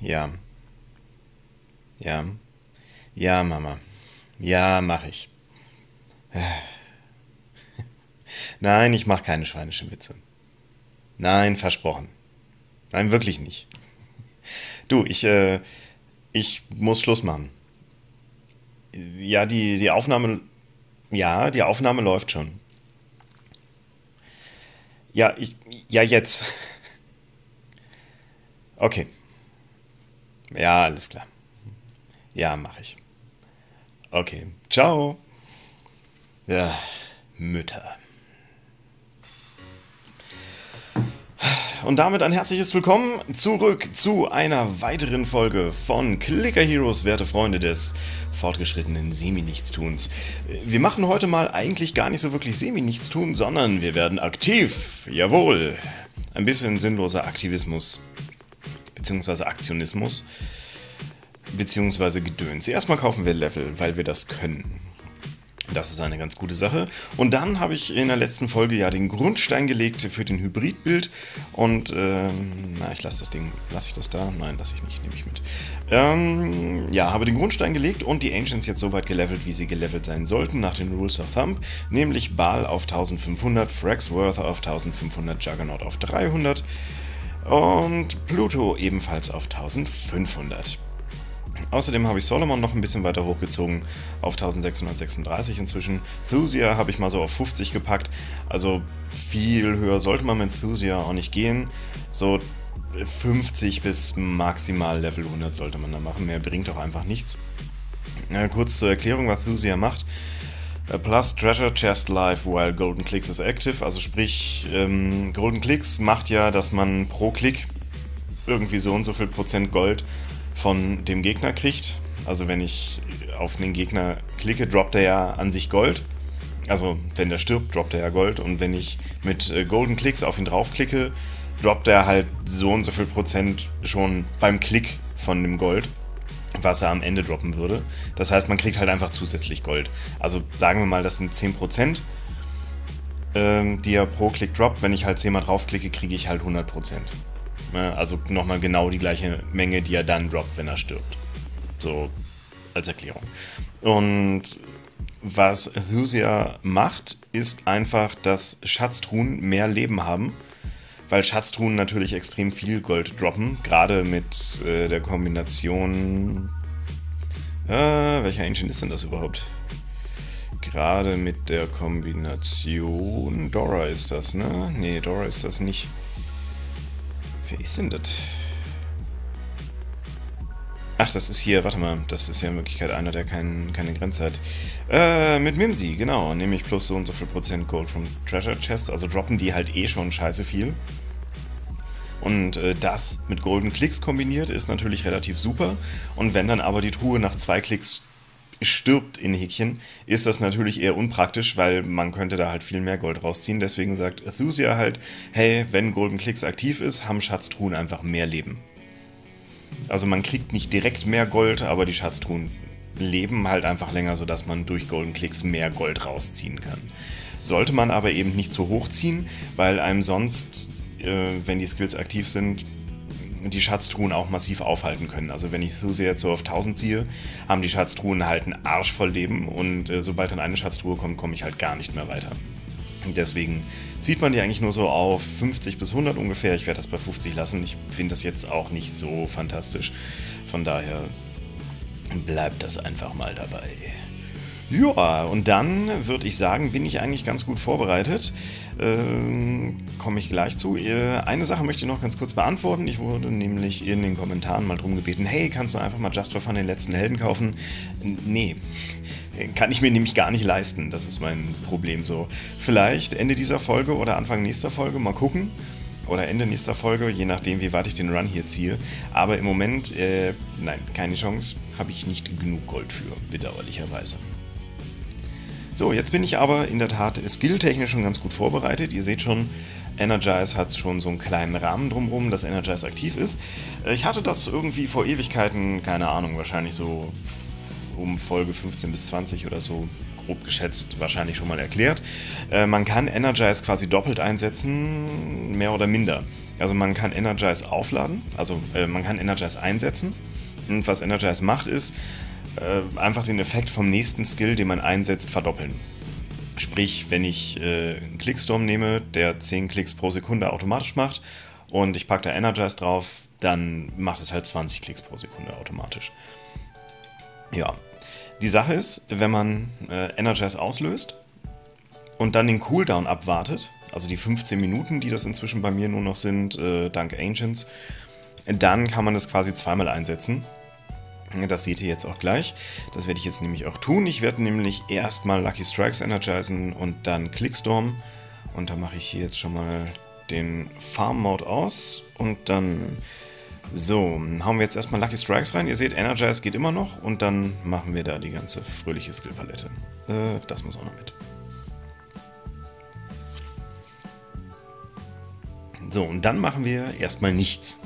Ja. Ja. Ja, Mama. Ja, mach ich. Nein, ich mache keine schweinischen Witze. Nein, versprochen. Nein, wirklich nicht. Du, ich muss Schluss machen. Ja, die Aufnahme läuft schon. Ja, jetzt. Okay. Ja, alles klar. Ja, mache ich. Okay, ciao. Ja, Mütter. Und damit ein herzliches Willkommen zurück zu einer weiteren Folge von Clicker Heroes, werte Freunde des fortgeschrittenen Semi-Nichtstuns. Wir machen heute mal eigentlich gar nicht so wirklich Semi-Nichtstun, sondern wir werden aktiv. Jawohl. Ein bisschen sinnloser Aktivismus, beziehungsweise Aktionismus, beziehungsweise Gedöns. Erstmal kaufen wir Level, weil wir das können. Das ist eine ganz gute Sache. Und dann habe ich in der letzten Folge ja den Grundstein gelegt für den Hybridbild. Und, na, ich lasse das Ding, lasse ich das da? Nein, lasse ich nicht, nehme ich mit. Ja, habe den Grundstein gelegt und die Ancients jetzt so weit gelevelt, wie sie gelevelt sein sollten, nach den Rules of Thumb. Nämlich Baal auf 1500, Fraxworth auf 1500, Juggernaut auf 300 und Pluto ebenfalls auf 1500. Außerdem habe ich Solomon noch ein bisschen weiter hochgezogen, auf 1636 inzwischen. Thusia habe ich mal so auf 50 gepackt, also viel höher sollte man mit Thusia auch nicht gehen. So 50 bis maximal Level 100 sollte man da machen, mehr bringt auch einfach nichts. Kurz zur Erklärung, was Thusia macht. Plus Treasure Chest Life while Golden Clicks is active, also sprich Golden Clicks macht ja, dass man pro Klick irgendwie so und so viel Prozent Gold von dem Gegner kriegt. Also wenn ich auf den Gegner klicke, droppt er ja an sich Gold. Also wenn der stirbt, droppt er ja Gold. Und wenn ich mit Golden Klicks auf ihn draufklicke, droppt er halt so und so viel Prozent schon beim Klick von dem Gold, was er am Ende droppen würde. Das heißt, man kriegt halt einfach zusätzlich Gold. Also sagen wir mal, das sind 10%, die er pro Klick droppt. Wenn ich halt 10 mal draufklicke, kriege ich halt 100%. Also nochmal genau die gleiche Menge, die er dann droppt, wenn er stirbt. So als Erklärung. Und was Thusia macht, ist einfach, dass Schatztruhen mehr Leben haben, weil Schatztruhen natürlich extrem viel Gold droppen, gerade mit der Kombination... welcher Ancient ist denn das überhaupt? Gerade mit der Kombination... Dora ist das, ne? Nee, Dora ist das nicht. Wer ist denn das? Ach, das ist hier, warte mal, das ist ja in Wirklichkeit einer, der keine Grenze hat. Mit Mimsy, genau, nämlich plus so und so viel Prozent Gold vom Treasure Chest, also droppen die halt eh schon scheiße viel. Und das mit Golden Klicks kombiniert ist natürlich relativ super. Und wenn dann aber die Truhe nach 2 Klicks stirbt in Häkchen, ist das natürlich eher unpraktisch, weil man könnte da halt viel mehr Gold rausziehen. Deswegen sagt Thusia halt, hey, wenn Golden Klicks aktiv ist, haben Schatztruhen einfach mehr Leben. Also man kriegt nicht direkt mehr Gold, aber die Schatztruhen leben halt einfach länger, sodass man durch Golden Klicks mehr Gold rausziehen kann. Sollte man aber eben nicht zu hoch ziehen, weil einem sonst, wenn die Skills aktiv sind, die Schatztruhen auch massiv aufhalten können. Also wenn ich Thusia jetzt so auf 1000 ziehe, haben die Schatztruhen halt einen Arsch voll Leben und sobald dann eine Schatztruhe kommt, komme ich halt gar nicht mehr weiter. Deswegen zieht man die eigentlich nur so auf 50 bis 100 ungefähr. Ich werde das bei 50 lassen. Ich finde das jetzt auch nicht so fantastisch. Von daher bleibt das einfach mal dabei. Ja, und dann würde ich sagen, bin ich eigentlich ganz gut vorbereitet. Komme ich gleich zu. Eine Sache möchte ich noch ganz kurz beantworten. Ich wurde nämlich in den Kommentaren mal drum gebeten, hey, kannst du einfach mal Just for Fun den letzten Helden kaufen? Nee, kann ich mir nämlich gar nicht leisten. Das ist mein Problem so. Vielleicht Ende dieser Folge oder Anfang nächster Folge, mal gucken. Oder Ende nächster Folge, je nachdem, wie weit ich den Run hier ziehe. Aber im Moment, nein, keine Chance, habe ich nicht genug Gold für, bedauerlicherweise. So, jetzt bin ich aber in der Tat skilltechnisch schon ganz gut vorbereitet. Ihr seht schon, Energize hat schon so einen kleinen Rahmen drumherum, dass Energize aktiv ist. Ich hatte das irgendwie vor Ewigkeiten, keine Ahnung, wahrscheinlich so um Folge 15 bis 20 oder so, grob geschätzt, wahrscheinlich schon mal erklärt. Man kann Energize quasi doppelt einsetzen, mehr oder minder. Also man kann Energize aufladen, also man kann Energize einsetzen. Und was Energize macht, ist einfach den Effekt vom nächsten Skill, den man einsetzt, verdoppeln. Sprich, wenn ich einen Clickstorm nehme, der 10 Klicks pro Sekunde automatisch macht und ich packe da Energize drauf, dann macht es halt 20 Klicks pro Sekunde automatisch. Ja, die Sache ist, wenn man Energize auslöst und dann den Cooldown abwartet, also die 15 Minuten, die das inzwischen bei mir nur noch sind, dank Ancients, dann kann man das quasi zweimal einsetzen. Das seht ihr jetzt auch gleich. Das werde ich jetzt nämlich auch tun. Ich werde nämlich erstmal Lucky Strikes energizen und dann Clickstorm. Und da mache ich hier jetzt schon mal den Farm-Mode aus. Und dann, so, hauen wir jetzt erstmal Lucky Strikes rein. Ihr seht, Energize geht immer noch. Und dann machen wir da die ganze fröhliche Skillpalette. Das muss auch noch mit. So, und dann machen wir erstmal nichts.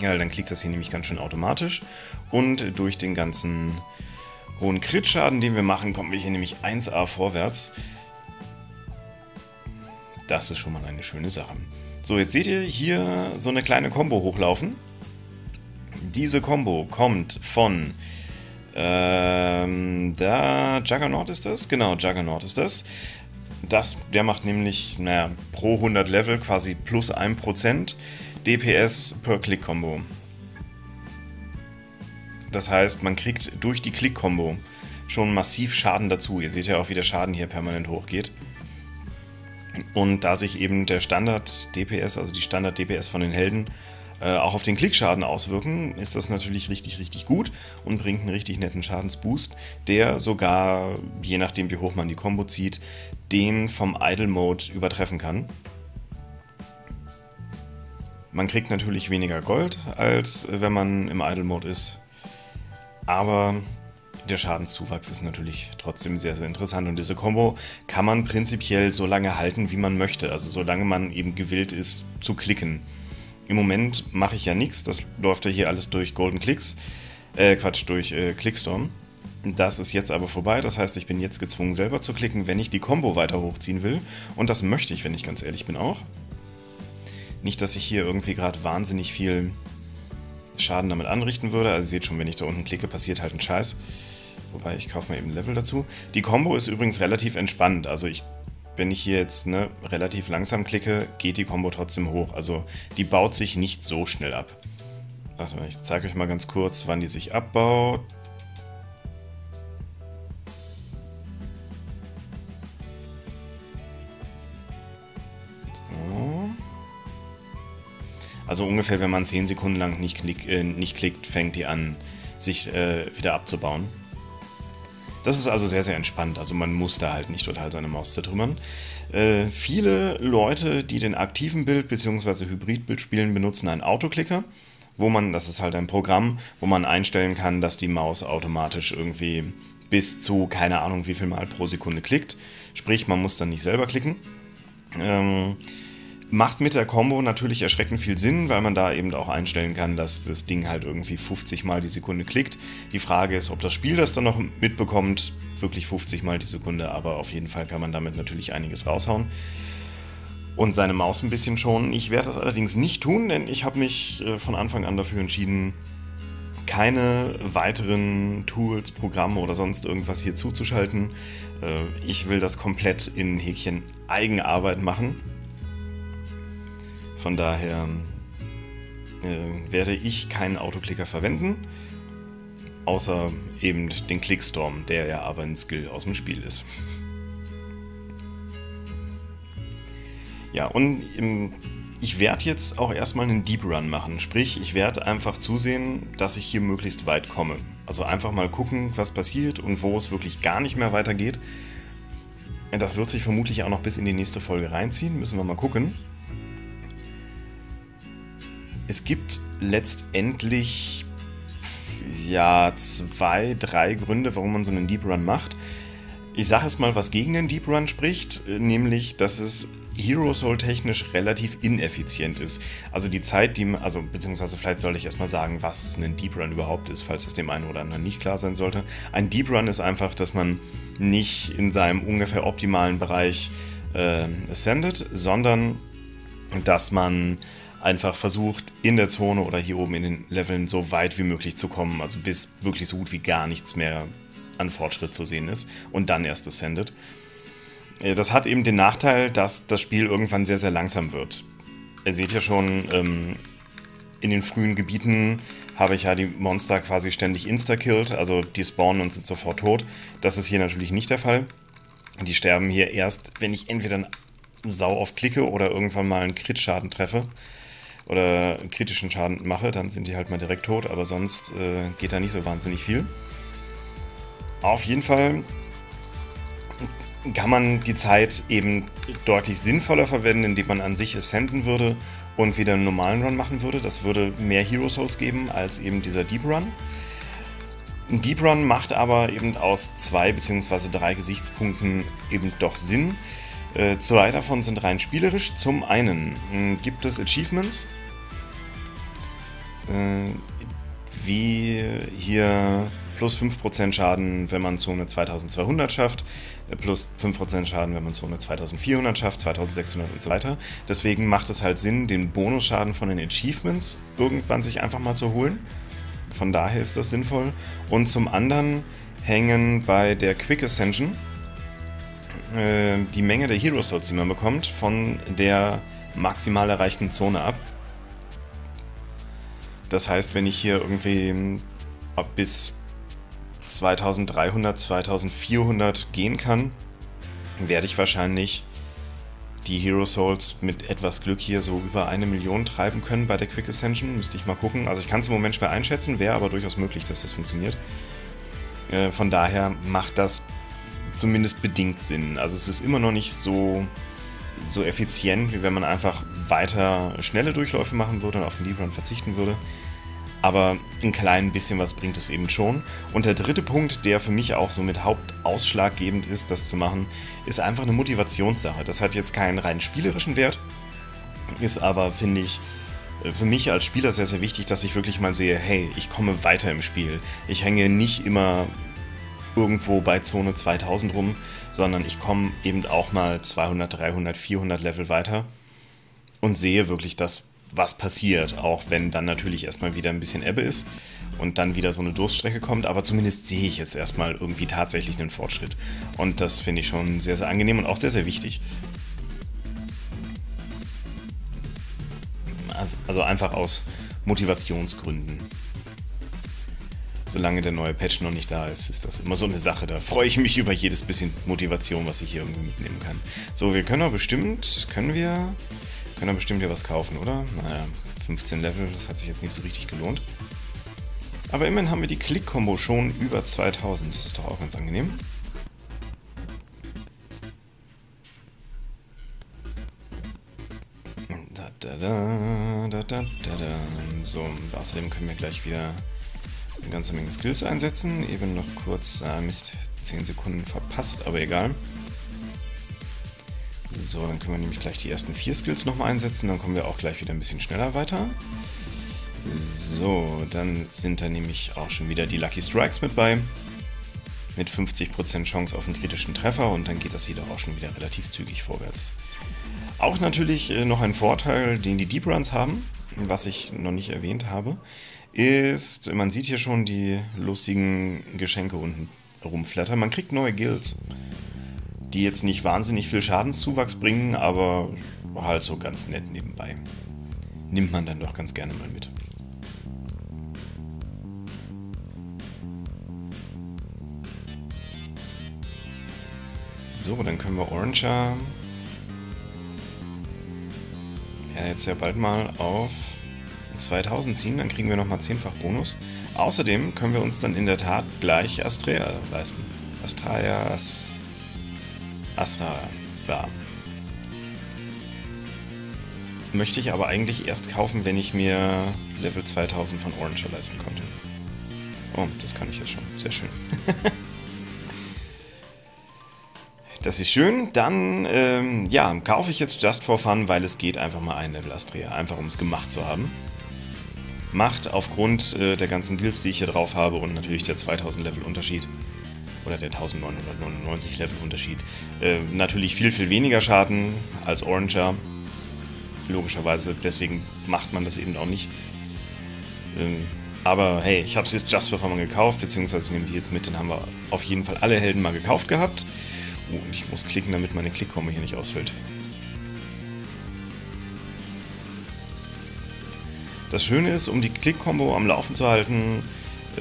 Ja, dann klickt das hier nämlich ganz schön automatisch. Und durch den ganzen hohen Crit-Schaden, den wir machen, kommen wir hier nämlich 1A vorwärts. Das ist schon mal eine schöne Sache. So, jetzt seht ihr hier so eine kleine Combo hochlaufen. Diese Combo kommt von... da... Juggernaut ist das? Genau, Juggernaut ist das. Der macht nämlich, naja, pro 100 Level quasi plus 1%. DPS per Klick-Kombo. Das heißt, man kriegt durch die Klick-Kombo schon massiv Schaden dazu. Ihr seht ja auch, wie der Schaden hier permanent hochgeht. Und da sich eben der Standard-DPS, also die Standard-DPS von den Helden, auch auf den Klickschaden auswirken, ist das natürlich richtig, richtig gut und bringt einen richtig netten Schadensboost, der sogar, je nachdem wie hoch man die Kombo zieht, den vom Idle-Mode übertreffen kann. Man kriegt natürlich weniger Gold, als wenn man im Idle-Mode ist, aber der Schadenszuwachs ist natürlich trotzdem sehr, sehr interessant und diese Combo kann man prinzipiell so lange halten, wie man möchte, also solange man eben gewillt ist zu klicken. Im Moment mache ich ja nichts, das läuft ja hier alles durch Golden Klicks, durch Clickstorm. Das ist jetzt aber vorbei, das heißt, ich bin jetzt gezwungen selber zu klicken, wenn ich die Combo weiter hochziehen will und das möchte ich, wenn ich ganz ehrlich bin, auch. Nicht, dass ich hier irgendwie gerade wahnsinnig viel Schaden damit anrichten würde. Also ihr seht schon, wenn ich da unten klicke, passiert halt ein Scheiß. Wobei, ich kaufe mir eben Level dazu. Die Combo ist übrigens relativ entspannt. Also wenn ich hier jetzt relativ langsam klicke, geht die Combo trotzdem hoch. Also die baut sich nicht so schnell ab. Also ich zeige euch mal ganz kurz, wann die sich abbaut. Also ungefähr, wenn man 10 Sekunden lang nicht klickt, fängt die an, sich wieder abzubauen. Das ist also sehr, sehr entspannt. Also man muss da halt nicht total seine Maus zertrümmern. Viele Leute, die den aktiven Build bzw. Hybrid-Build spielen, benutzen einen Autoclicker, wo man, das ist halt ein Programm, wo man einstellen kann, dass die Maus automatisch irgendwie bis zu, keine Ahnung, wie viel Mal pro Sekunde klickt. Sprich, man muss dann nicht selber klicken. Macht mit der Combo natürlich erschreckend viel Sinn, weil man da eben auch einstellen kann, dass das Ding halt irgendwie 50 Mal die Sekunde klickt. Die Frage ist, ob das Spiel das dann noch mitbekommt, wirklich 50 Mal die Sekunde, aber auf jeden Fall kann man damit natürlich einiges raushauen. Und seine Maus ein bisschen schonen. Ich werde das allerdings nicht tun, denn ich habe mich von Anfang an dafür entschieden, keine weiteren Tools, Programme oder sonst irgendwas hier zuzuschalten. Ich will das komplett in Häkchen Eigenarbeit machen. Von daher werde ich keinen Autoclicker verwenden, außer eben den Clickstorm, der ja aber ein Skill aus dem Spiel ist. Ja, und ich werde jetzt auch erstmal einen Deep Run machen, sprich, ich werde einfach zusehen, dass ich hier möglichst weit komme. Also einfach mal gucken, was passiert und wo es wirklich gar nicht mehr weitergeht. Das wird sich vermutlich auch noch bis in die nächste Folge reinziehen, müssen wir mal gucken. Es gibt letztendlich ja 2, 3 Gründe, warum man so einen Deep Run macht. Ich sage es mal, was gegen den Deep Run spricht, nämlich, dass es Hero Soul technisch relativ ineffizient ist. Also die Zeit, beziehungsweise vielleicht sollte ich erstmal sagen, was ein Deep Run überhaupt ist, falls das dem einen oder anderen nicht klar sein sollte. Ein Deep Run ist einfach, dass man nicht in seinem ungefähr optimalen Bereich ascendet, sondern dass man einfach versucht, in der Zone oder hier oben in den Leveln so weit wie möglich zu kommen, also bis wirklich so gut wie gar nichts mehr an Fortschritt zu sehen ist und dann erst ascendet. Das hat eben den Nachteil, dass das Spiel irgendwann sehr, sehr langsam wird. Ihr seht ja schon, in den frühen Gebieten habe ich ja die Monster quasi ständig insta-killed, also die spawnen und sind sofort tot. Das ist hier natürlich nicht der Fall. Die sterben hier erst, wenn ich entweder einen Sau auf klicke oder irgendwann mal einen Crit-Schaden treffe oder einen kritischen Schaden mache, dann sind die halt mal direkt tot, aber sonst geht da nicht so wahnsinnig viel. Auf jeden Fall kann man die Zeit eben deutlich sinnvoller verwenden, indem man an sich ascenden würde und wieder einen normalen Run machen würde. Das würde mehr Hero Souls geben als eben dieser Deep Run. Ein Deep Run macht aber eben aus 2 bzw. 3 Gesichtspunkten eben doch Sinn. 2 davon sind rein spielerisch. Zum einen gibt es Achievements, wie hier plus 5% Schaden, wenn man Zone 2200 schafft, plus 5% Schaden, wenn man Zone 2400 schafft, 2600 und so weiter. Deswegen macht es halt Sinn, den Bonusschaden von den Achievements irgendwann sich einfach mal zu holen. Von daher ist das sinnvoll. Und zum anderen hängen bei der Quick Ascension die Menge der Hero Souls, die man bekommt, von der maximal erreichten Zone ab. Das heißt, wenn ich hier irgendwie bis 2300, 2400 gehen kann, werde ich wahrscheinlich die Hero Souls mit etwas Glück hier so über 1 Million treiben können bei der Quick Ascension. Müsste ich mal gucken. Also ich kann es im Moment schwer einschätzen, wäre aber durchaus möglich, dass das funktioniert. Von daher macht das zumindest bedingt Sinn. Also es ist immer noch nicht so effizient, wie wenn man einfach weiter schnelle Durchläufe machen würde und auf den Deep Run verzichten würde. Aber ein klein bisschen was bringt es eben schon. Und der dritte Punkt, der für mich auch so mit hauptausschlaggebend ist, das zu machen, ist einfach eine Motivationssache. Das hat jetzt keinen rein spielerischen Wert, ist aber, finde ich, für mich als Spieler sehr, sehr wichtig, dass ich wirklich mal sehe, hey, ich komme weiter im Spiel. Ich hänge nicht immer irgendwo bei Zone 2000 rum, sondern ich komme eben auch mal 200, 300, 400 Level weiter und sehe wirklich, dass was passiert, auch wenn dann natürlich erstmal wieder ein bisschen Ebbe ist und dann wieder so eine Durststrecke kommt, aber zumindest sehe ich jetzt erstmal irgendwie tatsächlich einen Fortschritt und das finde ich schon sehr, sehr angenehm und auch sehr, sehr wichtig. Also einfach aus Motivationsgründen. Solange der neue Patch noch nicht da ist, ist das immer so eine Sache. Da freue ich mich über jedes bisschen Motivation, was ich hier irgendwie mitnehmen kann. So, wir können aber bestimmt, können wir hier was kaufen, oder? Naja, 15 Level, das hat sich jetzt nicht so richtig gelohnt. Aber immerhin haben wir die Klick-Kombo schon über 2000, das ist doch auch ganz angenehm. So, außerdem können wir gleich wieder eine ganze Menge Skills einsetzen. Eben noch kurz, Mist, 10 Sekunden verpasst, aber egal. So, dann können wir nämlich gleich die ersten 4 Skills nochmal einsetzen, dann kommen wir auch gleich wieder ein bisschen schneller weiter. So, dann sind da nämlich auch schon wieder die Lucky Strikes mit bei, mit 50% Chance auf einen kritischen Treffer und dann geht das hier doch auch schon wieder relativ zügig vorwärts. Auch natürlich noch ein Vorteil, den die Deep Runs haben, was ich noch nicht erwähnt habe, ist, man sieht hier schon die lustigen Geschenke unten rumflattern, man kriegt neue Guilds, die jetzt nicht wahnsinnig viel Schadenszuwachs bringen, aber halt so ganz nett nebenbei. Nimmt man dann doch ganz gerne mal mit. So, dann können wir Oranger jetzt ja bald mal auf 2000 ziehen, dann kriegen wir nochmal 10-fach Bonus. Außerdem können wir uns dann in der Tat gleich Astrea leisten. Astra war. Möchte ich aber eigentlich erst kaufen, wenn ich mir Level 2000 von Oranger leisten konnte. Oh, das kann ich jetzt schon. Sehr schön. Das ist schön. Dann ja, kaufe ich jetzt just for fun, weil es geht einfach mal ein Level Astrea. Einfach um es gemacht zu haben. Macht aufgrund der ganzen Guilds, die ich hier drauf habe und natürlich der 2000 Level Unterschied. Oder der 1999 Level Unterschied. Natürlich viel, viel weniger Schaden als Oranger. logischerweise. Deswegen macht man das eben auch nicht. Aber hey, ich habe es jetzt just for fun gekauft, beziehungsweise nehme die jetzt mit, den haben wir auf jeden Fall alle Helden mal gekauft gehabt. Oh, und ich muss klicken, damit meine Klickkombo hier nicht ausfällt. Das Schöne ist, um die Klickkombo am Laufen zu halten,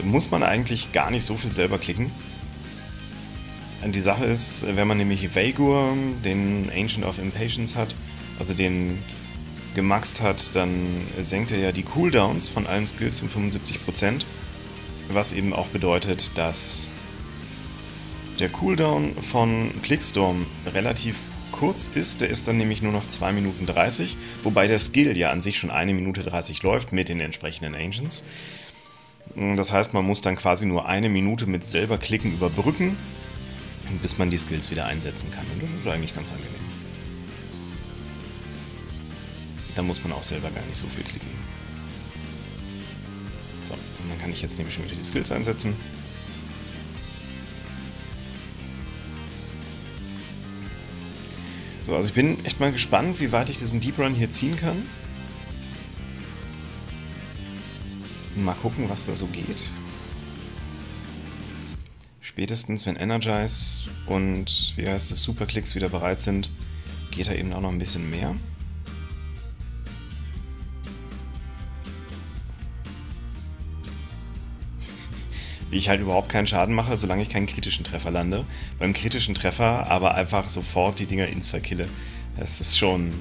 muss man eigentlich gar nicht so viel selber klicken. Die Sache ist, wenn man nämlich Veigur, den Ancient of Impatience hat, also den gemaxt hat, dann senkt er ja die Cooldowns von allen Skills um 75%, was eben auch bedeutet, dass der Cooldown von Clickstorm relativ kurz ist, der ist dann nämlich nur noch 2 Minuten 30, wobei der Skill ja an sich schon 1 Minute 30 läuft mit den entsprechenden Ancients. Das heißt, man muss dann quasi nur 1 Minute mit selber klicken überbrücken, bis man die Skills wieder einsetzen kann. Und das ist eigentlich ganz angenehm. Da muss man auch selber gar nicht so viel klicken. So, und dann kann ich jetzt nämlich schon wieder die Skills einsetzen. So, also ich bin echt mal gespannt, wie weit ich diesen Deep Run hier ziehen kann. Mal gucken, was da so geht. Spätestens, wenn Energize und, wie heißt es, Superklicks wieder bereit sind, geht da eben auch noch ein bisschen mehr. Wie ich halt überhaupt keinen Schaden mache, solange ich keinen kritischen Treffer lande. Beim kritischen Treffer aber einfach sofort die Dinger insta-kille. Das ist schon...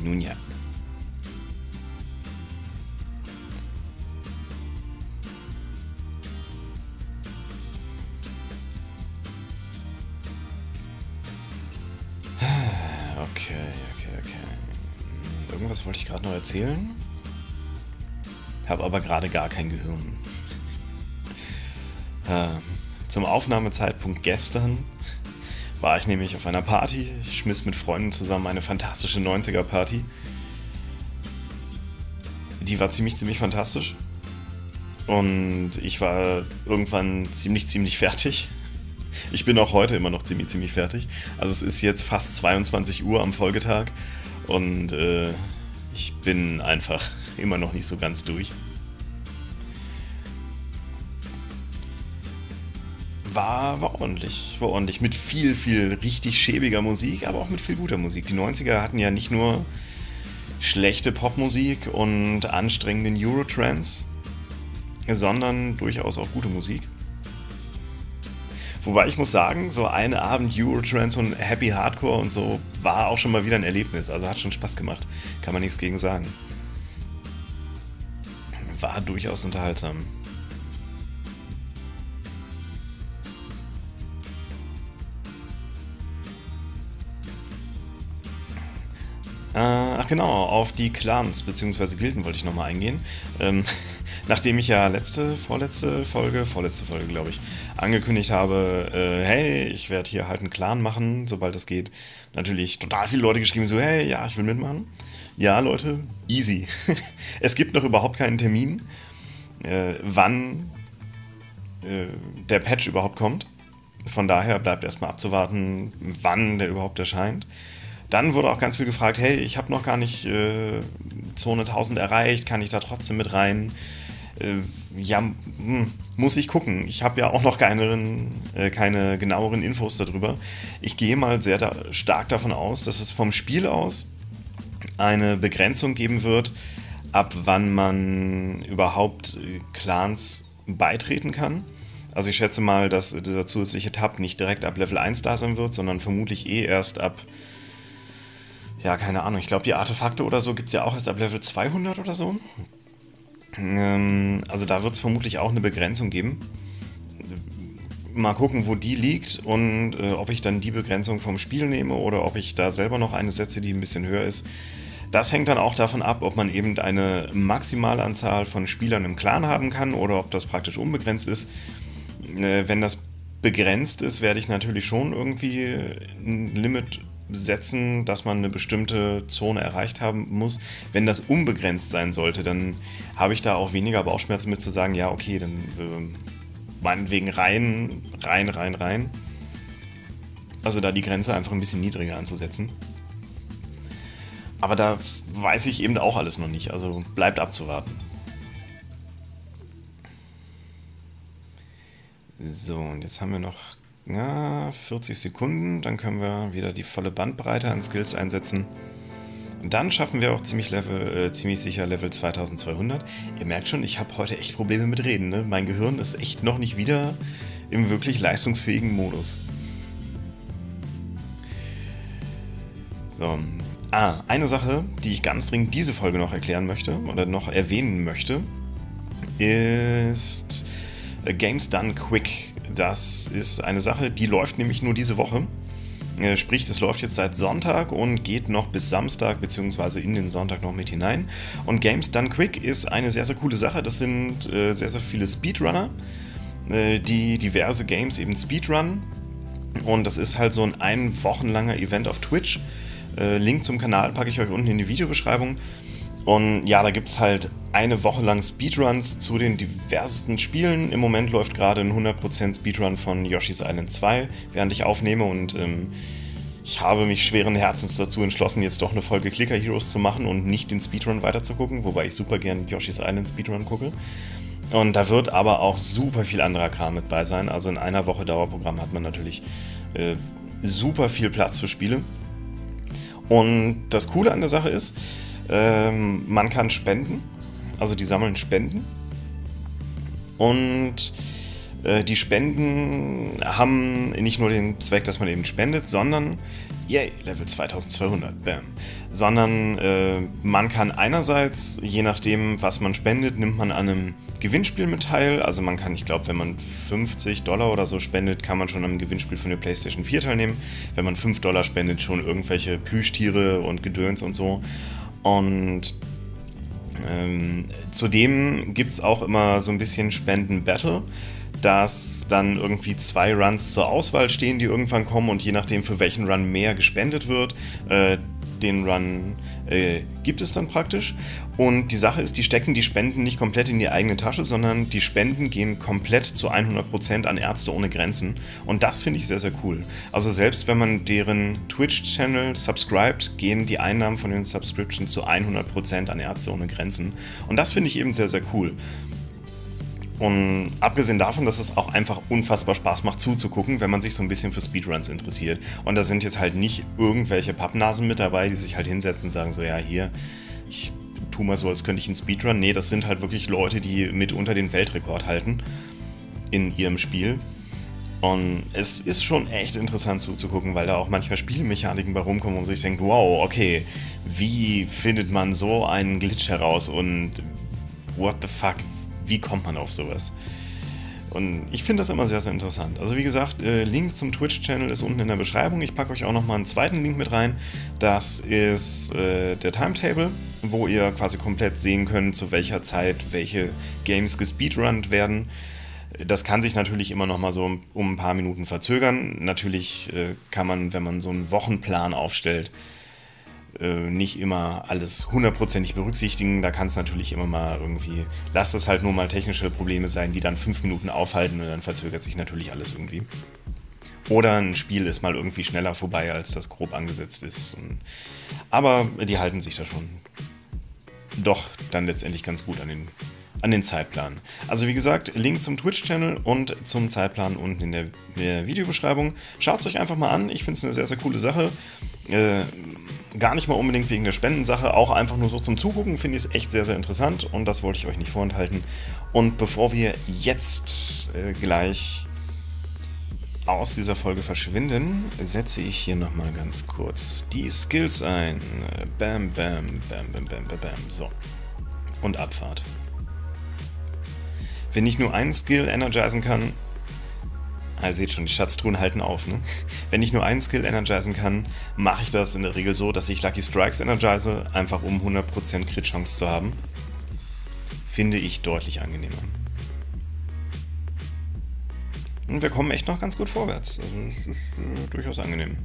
Nun ja. Okay. Irgendwas wollte ich gerade noch erzählen. Habe aber gerade gar kein Gehirn. Zum Aufnahmezeitpunkt gestern war ich nämlich auf einer Party. Ich schmiss mit Freunden zusammen eine fantastische 90er-Party. Die war ziemlich fantastisch. Und ich war irgendwann ziemlich fertig. Ich bin auch heute immer noch ziemlich fertig. Also es ist jetzt fast 22 Uhr am Folgetag und ich bin einfach immer noch nicht so ganz durch. War ordentlich. Mit viel richtig schäbiger Musik, aber auch mit viel guter Musik. Die 90er hatten ja nicht nur schlechte Popmusik und anstrengenden Eurotrance, sondern durchaus auch gute Musik. Wobei ich muss sagen, so ein Abend Eurotrance und Happy Hardcore und so war auch schon mal wieder ein Erlebnis. Also hat schon Spaß gemacht. Kann man nichts gegen sagen. War durchaus unterhaltsam. Ach genau, auf die Clans bzw. Gilden wollte ich nochmal eingehen. Nachdem ich ja vorletzte Folge, glaube ich, angekündigt habe, hey, ich werde hier halt einen Clan machen, sobald das geht. Natürlich total viele Leute geschrieben, so, hey, ja, ich will mitmachen. Ja, Leute, easy. Es gibt noch überhaupt keinen Termin, wann der Patch überhaupt kommt. Von daher bleibt erstmal abzuwarten, wann der überhaupt erscheint. Dann wurde auch ganz viel gefragt, hey, ich habe noch gar nicht Zone 1000 erreicht, kann ich da trotzdem mit rein? Ja, muss ich gucken. Ich habe ja auch noch keine genaueren Infos darüber. Ich gehe mal sehr stark davon aus, dass es vom Spiel aus eine Begrenzung geben wird, ab wann man überhaupt Clans beitreten kann. Also ich schätze mal, dass dieser zusätzliche Tab nicht direkt ab Level 1 da sein wird, sondern vermutlich eh erst ab... Ja, keine Ahnung. Ich glaube, die Artefakte oder so gibt es ja auch erst ab Level 200 oder so. Also da wird es vermutlich auch eine Begrenzung geben. Mal gucken, wo die liegt und ob ich dann die Begrenzung vom Spiel nehme oder ob ich da selber noch eine setze, die ein bisschen höher ist. Das hängt dann auch davon ab, ob man eben eine Maximalanzahl von Spielern im Clan haben kann oder ob das praktisch unbegrenzt ist. Wenn das begrenzt ist, werde ich natürlich schon irgendwie ein Limit setzen, dass man eine bestimmte Zone erreicht haben muss. Wenn das unbegrenzt sein sollte, dann habe ich da auch weniger Bauchschmerzen mit zu sagen, ja okay, dann meinetwegen rein. Also da die Grenze einfach ein bisschen niedriger anzusetzen. Aber da weiß ich eben auch alles noch nicht, also bleibt abzuwarten. So, und jetzt haben wir noch 40 Sekunden, dann können wir wieder die volle Bandbreite an Skills einsetzen. Und dann schaffen wir auch ziemlich sicher Level 2200. Ihr merkt schon, ich habe heute echt Probleme mit Reden, ne? Mein Gehirn ist echt noch nicht wieder im wirklich leistungsfähigen Modus. So. Eine Sache, die ich ganz dringend diese Folge noch erklären möchte, oder noch erwähnen möchte, ist Games Done Quick. Das ist eine Sache, die läuft nämlich nur diese Woche. Sprich, das läuft jetzt seit Sonntag und geht noch bis Samstag, beziehungsweise in den Sonntag noch mit hinein. Und Games Done Quick ist eine sehr, sehr coole Sache. Das sind sehr, sehr viele Speedrunner, die diverse Games eben speedrunnen. Und das ist halt so ein wochenlanger Event auf Twitch. Link zum Kanal packe ich euch unten in die Videobeschreibung. Und ja, da gibt es halt eine Woche lang Speedruns zu den diversesten Spielen. Im Moment läuft gerade ein 100% Speedrun von Yoshi's Island 2, während ich aufnehme. Und ich habe mich schweren Herzens dazu entschlossen, jetzt doch eine Folge Clicker Heroes zu machen und nicht den Speedrun weiterzugucken, wobei ich super gern Yoshi's Island Speedrun gucke. Und da wird aber auch super viel anderer Kram mit bei sein. Also in einer Woche Dauerprogramm hat man natürlich super viel Platz für Spiele. Und das Coole an der Sache ist, man kann spenden, also die sammeln Spenden, und die Spenden haben nicht nur den Zweck, dass man eben spendet, sondern, yay, Level 2200, bam, sondern man kann einerseits, je nachdem, was man spendet, nimmt man an einem Gewinnspiel mit teil, also man kann, ich glaube, wenn man $50 oder so spendet, kann man schon am Gewinnspiel für eine PlayStation 4 teilnehmen, wenn man $5 spendet, schon irgendwelche Plüschtiere und Gedöns und so. Und zudem gibt es auch immer so ein bisschen Spenden-Battle, dass dann irgendwie 2 Runs zur Auswahl stehen, die irgendwann kommen, und je nachdem, für welchen Run mehr gespendet wird, den Run gibt es dann praktisch. Und die Sache ist, die stecken die Spenden nicht komplett in die eigene Tasche, sondern die Spenden gehen komplett zu 100% an Ärzte ohne Grenzen. Und das finde ich sehr, sehr cool. Also selbst wenn man deren Twitch-Channel subscribt, gehen die Einnahmen von den Subscriptions zu 100% an Ärzte ohne Grenzen. Und das finde ich eben sehr, sehr cool. Und abgesehen davon, dass es auch einfach unfassbar Spaß macht zuzugucken, wenn man sich so ein bisschen für Speedruns interessiert. Und da sind jetzt halt nicht irgendwelche Pappnasen mit dabei, die sich halt hinsetzen und sagen so, ja hier, ich tu mal so, als könnte ich einen Speedrun. Nee, das sind halt wirklich Leute, die mitunter den Weltrekord halten in ihrem Spiel. Und es ist schon echt interessant zuzugucken, weil da auch manchmal Spielmechaniken bei rumkommen, wo man sich denkt, wow, okay, wie findet man so einen Glitch heraus und what the fuck, wie kommt man auf sowas? Und ich finde das immer sehr, sehr interessant. Also wie gesagt, Link zum Twitch-Channel ist unten in der Beschreibung. Ich packe euch auch nochmal einen zweiten Link mit rein. Das ist der Timetable, wo ihr quasi komplett sehen könnt, zu welcher Zeit welche Games gespeedrunnt werden. Das kann sich natürlich immer nochmal so um ein paar Minuten verzögern. Natürlich kann man, wenn man so einen Wochenplan aufstellt, nicht immer alles hundertprozentig berücksichtigen, da kann es natürlich immer mal irgendwie, lasst es halt nur mal technische Probleme sein, die dann 5 Minuten aufhalten, und dann verzögert sich natürlich alles irgendwie. Oder ein Spiel ist mal irgendwie schneller vorbei, als das grob angesetzt ist. Aber die halten sich da schon doch dann letztendlich ganz gut an den Zeitplan. Also wie gesagt, Link zum Twitch-Channel und zum Zeitplan unten in der Videobeschreibung. Schaut es euch einfach mal an, ich finde es eine sehr, sehr coole Sache. Gar nicht mal unbedingt wegen der Spendensache, auch einfach nur so zum Zugucken finde ich es echt sehr, sehr interessant, und das wollte ich euch nicht vorenthalten. Und bevor wir jetzt gleich aus dieser Folge verschwinden, setze ich hier nochmal ganz kurz die Skills ein. Bam, bam, bam, bam, bam, bam, bam. So. Und Abfahrt. Wenn ich nur einen Skill energisen kann, ihr seht schon, die Schatztruhen halten auf, ne? Wenn ich nur einen Skill energisen kann, mache ich das in der Regel so, dass ich Lucky Strikes energise, einfach um 100% Crit-Chance zu haben. Finde ich deutlich angenehmer. Und wir kommen echt noch ganz gut vorwärts, also es ist durchaus angenehm.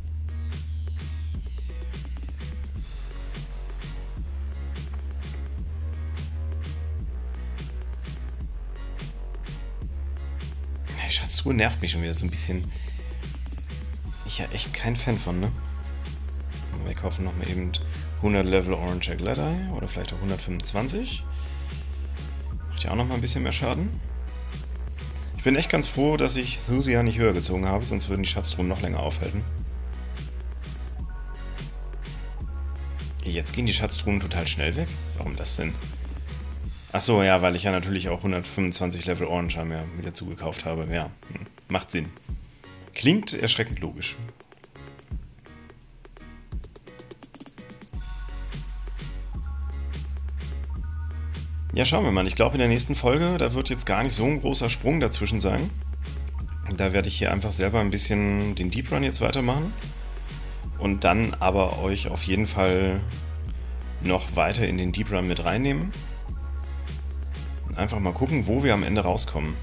Schatztruhe nervt mich schon wieder so ein bisschen. ich ja echt kein Fan von, ne? Wir kaufen nochmal eben 100 Level Orange Egg Ladder oder vielleicht auch 125. Macht ja auch nochmal ein bisschen mehr Schaden. Ich bin echt ganz froh, dass ich Thusia nicht höher gezogen habe, sonst würden die Schatztruhen noch länger aufhalten. Jetzt gehen die Schatztruhen total schnell weg. Warum das denn? Achso, ja, weil ich ja natürlich auch 125 Level Orange haben ja wieder zugekauft habe. Ja, macht Sinn. Klingt erschreckend logisch. Ja, schauen wir mal. Ich glaube, in der nächsten Folge, da wird jetzt gar nicht so ein großer Sprung dazwischen sein. Da werde ich hier einfach selber ein bisschen den Deep Run jetzt weitermachen. Und dann aber euch auf jeden Fall noch weiter in den Deep Run mit reinnehmen. Und einfach mal gucken, wo wir am Ende rauskommen.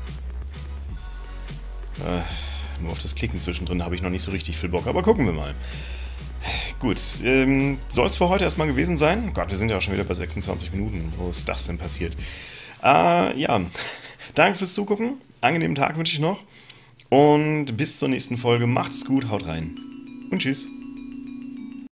Nur auf das Klicken zwischendrin habe ich noch nicht so richtig viel Bock, aber gucken wir mal. Gut, soll es für heute erstmal gewesen sein? Oh Gott, wir sind ja auch schon wieder bei 26 Minuten. Wo ist das denn passiert? Ja, danke fürs Zugucken. Angenehmen Tag wünsche ich noch. Und bis zur nächsten Folge. Macht's gut, haut rein. Und tschüss.